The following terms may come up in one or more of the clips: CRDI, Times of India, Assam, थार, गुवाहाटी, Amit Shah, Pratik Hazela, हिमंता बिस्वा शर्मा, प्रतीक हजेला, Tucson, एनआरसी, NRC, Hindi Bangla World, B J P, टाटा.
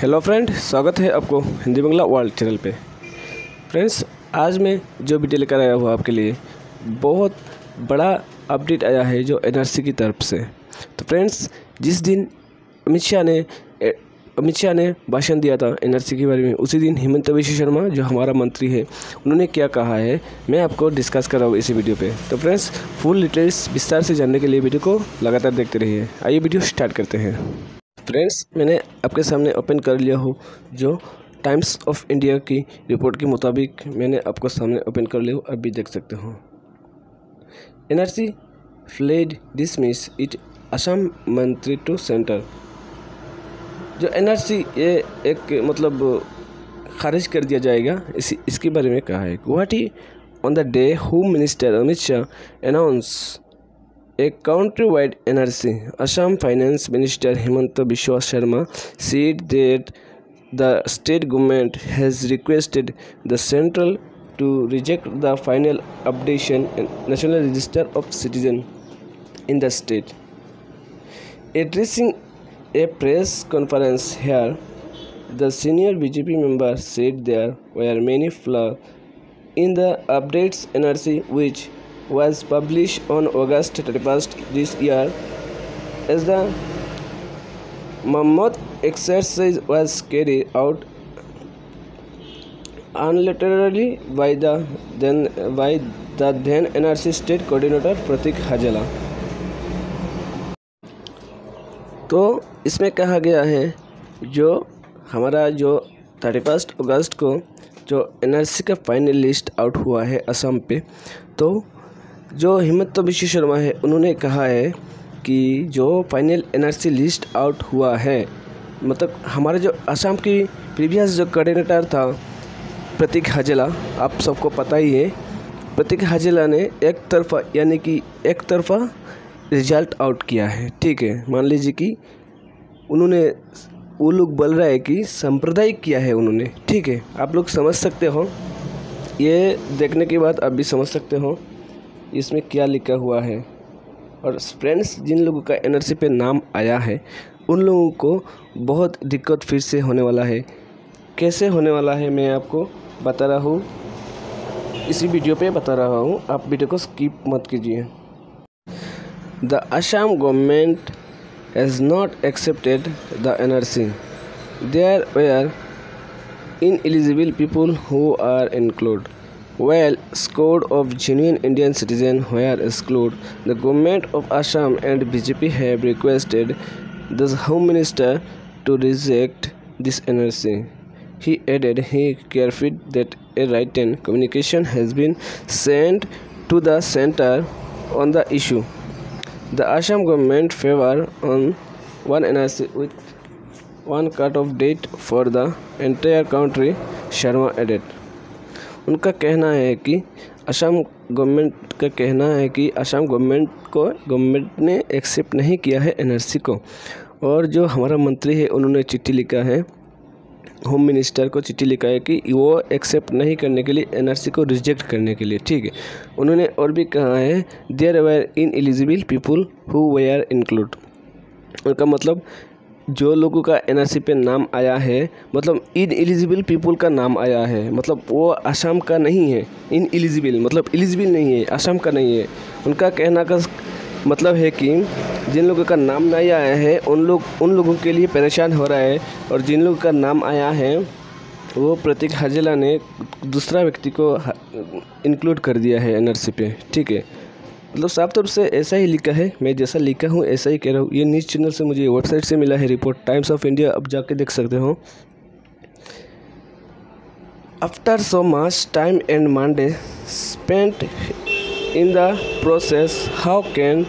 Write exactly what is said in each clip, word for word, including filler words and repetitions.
Hello friend, स्वागत है आपको हिंदी बांग्ला वर्ल्ड चैनल पे। फ्रेंड्स, आज मैं जो वीडियो लेकर आया हूँ आपके लिए, बहुत बड़ा अपडेट आया है जो एनआरसी की तरफ से। तो फ्रेंड्स, जिस दिन अमित शाह ने अमित शाह ने भाषण दिया था एनआरसी के बारे में, उसी दिन हिमंता बिस्वा शर्मा जो हमारा मंत्री है, उन्होंने क्या कहा है मैं आपको डिस्कस कर रहा हूँ इसी वीडियो पे। तो फ्रेंड्स, फुल डिटेल्स विस्तार से जानने के लिए वीडियो को लगातार देखते रहिए। आइए वीडियो स्टार्ट करते हैं। फ्रेंड्स, मैंने आपके सामने ओपन कर लिया हो जो टाइम्स ऑफ इंडिया की रिपोर्ट के मुताबिक मैंने आपको सामने ओपन कर लिया हो, आप भी देख सकते हो। एनआरसी flawed dismiss it Assam मंत्री टू सेंटर। जो एनआरसी ये एक मतलब खारिज कर दिया जाएगा, इसी इसके बारे में कहा है। गुवाहाटी on the day home minister Amit Shah announce a country wide एनआरसी, Assam finance minister हिमंता बिस्वा शर्मा said that the state government has requested the central to reject the final updation national register of citizen in the state. Addressing a press conference here, the senior B J P member said there were many flaws in the updates N R C which was published on August thirty-first this year, as the mammoth exercise was carried out unilaterally by the then by the then N R C state coordinator Pratik Hazela। तो इसमें कहा गया है जो हमारा जो thirty first अगस्त को जो एनआरसी का फाइनल लिस्ट आउट हुआ है असम पे, तो जो हिमंता बिस्वा शर्मा है उन्होंने कहा है कि जो फाइनल एनआरसी लिस्ट आउट हुआ है, मतलब हमारा जो असम की प्रीवियस जो कोऑर्डिनेटर था प्रतीक हजेला, आप सबको पता ही है, प्रतीक हजेला ने एक तरफा यानी कि एक तरफा रिजल्ट आउट किया है। ठीक है, मान लीजिए कि उन्होंने वो लोग बोल रहा है कि सांप्रदायिक किया है उन्होंने। ठीक है, आप लोग समझ सकते हो, ये देखने के बाद आप भी समझ सकते हो इसमें क्या लिखा हुआ है। और फ्रेंड्स, जिन लोगों का एनआरसी पे नाम आया है उन लोगों को बहुत दिक्कत फिर से होने वाला है। कैसे होने वाला है मैं आपको बता रहा हूँ, इसी वीडियो पर बता रहा हूँ, आप वीडियो को स्किप मत कीजिए। The Assam government has not accepted the N R C. There were ineligible people who are included, while score of genuine Indian citizens were excluded. The government of Assam and B J P have requested the Home Minister to reject this N R C. He added he clarified that a written communication has been sent to the centre on the issue. The Assam government favor on one N R C with one cut-off date for the entire country, Sharma added. उनका कहना है कि Assam government का कहना है कि Assam government को government ने एक्सेप्ट नहीं किया है एनआरसी को। और जो हमारा मंत्री है उन्होंने चिट्ठी लिखा है, होम मिनिस्टर को चिट्ठी लिखा है कि वो एक्सेप्ट नहीं करने के लिए, एनआरसी को रिजेक्ट करने के लिए। ठीक है, उन्होंने और भी कहा है there were ineligible people who were include. उनका मतलब जो लोगों का एनआरसी पे नाम आया है, मतलब इन एलिजिबल पीपुल का नाम आया है, मतलब वो असम का नहीं है। इन एलिजिबल मतलब एलिजिबल नहीं है, असम का नहीं है। उनका कहना का मतलब है कि जिन लोगों का नाम नहीं आया है उन लोग उन लोगों के लिए परेशान हो रहा है, और जिन लोगों का नाम आया है वो प्रतीक हजेला ने दूसरा व्यक्ति को इंक्लूड कर दिया है एनआरसी पे। ठीक है, मतलब साफ तौर से ऐसा ही लिखा है, मैं जैसा लिखा हूँ ऐसा ही कह रहा हूँ। ये न्यूज़ चैनल से मुझे वेबसाइट से मिला है रिपोर्ट, टाइम्स ऑफ इंडिया, आप जाके देख सकते हो। After so much time and money spent in the process, how can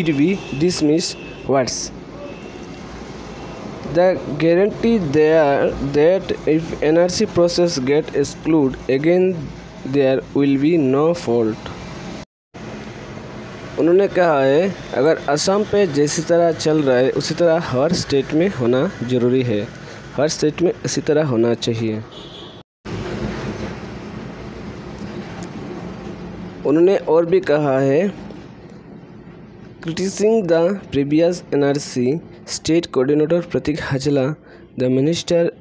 it be dismissed words? The guarantee there that if N R C process get excluded again there will be no fault. उन्होंने कहा है अगर असम पे जैसी तरह चल रहा है उसी तरह हर स्टेट में होना ज़रूरी है, हर स्टेट में इसी तरह होना चाहिए। उन्होंने और भी कहा है criticising the previous एनआरसी state coordinator प्रतीक हजेला The minister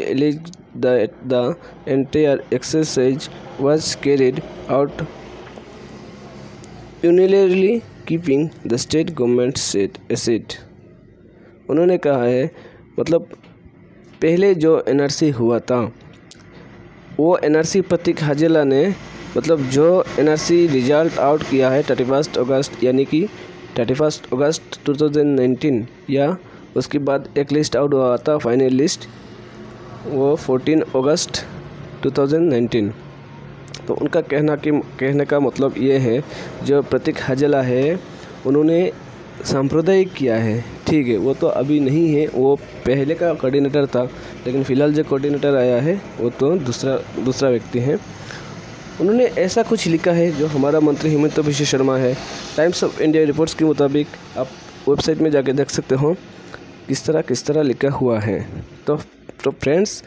alleged that the entire exercise was carried out unilaterally, keeping the state government seat. उन्होंने कहा है मतलब पहले जो एनआरसी हुआ था वो एनआरसी प्रतीक हजेला ने मतलब जो एनआरसी रिजल्ट आउट किया है थर्टी फर्स्ट अगस्त यानी कि थर्टी फर्स्ट अगस्त टू थाउजेंड नाइनटीन या उसके बाद एक लिस्ट आउट हुआ था फाइनल लिस्ट वो फोर्टीन अगस्त टू थाउजेंड नाइनटीन। तो उनका कहना कि कहने का मतलब ये है जो प्रतीक हजेला है उन्होंने सांप्रदायिक किया है, ठीक है वो तो अभी नहीं है, वो पहले का कोऑर्डिनेटर था, लेकिन फ़िलहाल जो कोऑर्डिनेटर आया है वो तो दूसरा दूसरा व्यक्ति है। उन्होंने ऐसा कुछ लिखा है जो हमारा मंत्री हिमंता बिस्वा शर्मा है। टाइम्स ऑफ इंडिया रिपोर्ट्स के मुताबिक आप वेबसाइट में जाके देख सकते हो किस तरह किस तरह लिखा हुआ है। तो तो फ्रेंड्स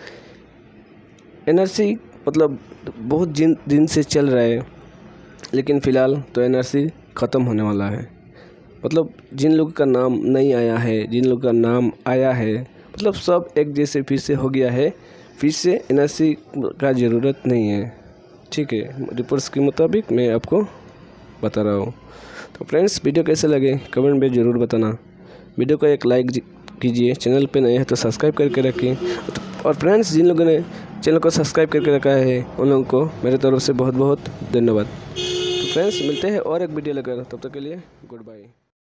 एनआरसी मतलब बहुत दिन दिन से चल रहा है, लेकिन फ़िलहाल तो एनआरसी ख़त्म होने वाला है। मतलब जिन लोगों का नाम नहीं आया है, जिन लोगों का नाम आया है मतलब सब एक जैसे फिर से हो गया है, फिर से एनआरसी का ज़रूरत नहीं है, ठीक है रिपोर्ट्स के मुताबिक मैं आपको बता रहा हूँ। तो फ्रेंड्स वीडियो कैसे लगे कमेंट में ज़रूर बताना, वीडियो को एक लाइक कीजिए, चैनल पे नए हैं तो सब्सक्राइब करके रखें। और फ्रेंड्स जिन लोगों ने चैनल को सब्सक्राइब करके रखा है उन लोगों को मेरे तरफ से बहुत बहुत धन्यवाद। तो फ्रेंड्स मिलते हैं और एक वीडियो लेकर, तब तक के लिए गुड बाय।